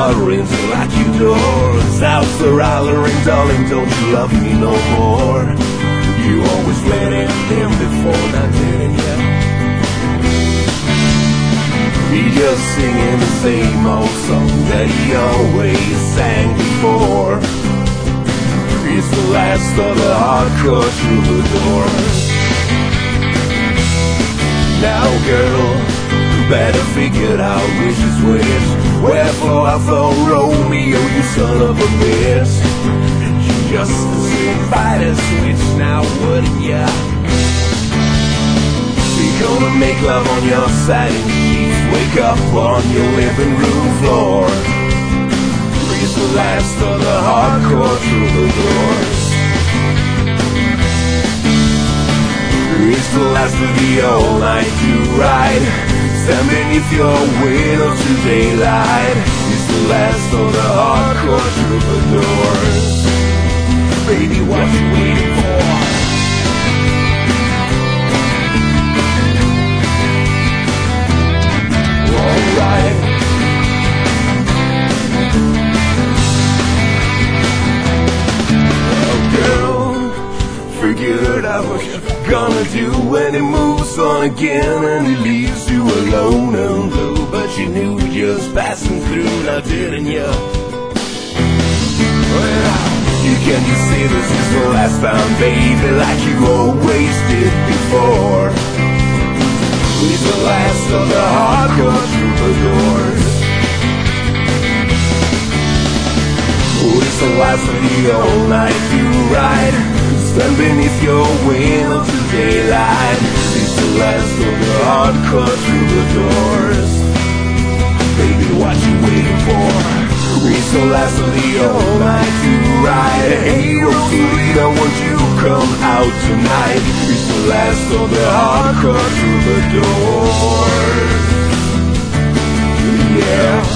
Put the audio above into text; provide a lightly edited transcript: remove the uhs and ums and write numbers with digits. tottering to lock your doors. Out the hollering, darling, don't you love me no more? You always let it in before, not did it yet. He just singing the same old song that he always sang before. He's the last of the hardcore troubadours. Now girl, you better figure out which is which. Wherefore I thought Romeo, you son of a bitch. You just as soon fight a switch now, wouldn't ya? You're gonna make love on your side and keep. Wake up on your living room floor. He's the last of the hardcore troubadours. He's the last of the all-night to ride. Stand beneath your window to daylight. He's the last of the hardcore troubadours. Baby, what you waiting for? Figured out what you're gonna do when he moves on again and he leaves you alone and blue. But you knew just passing through, now didn't you? Well, you can just say this is the last time, baby, like you always did before. He's the last of the hardcore troubadours. He's the last of the all-night you ride. Stand beneath your wing of the daylight. He's the last of the hardcore troubadours. Baby, what you waiting for? He's the last of the all-night to ride. Hey, Rosalita, won't you come out tonight? He's the last of the hardcore troubadours. Yeah.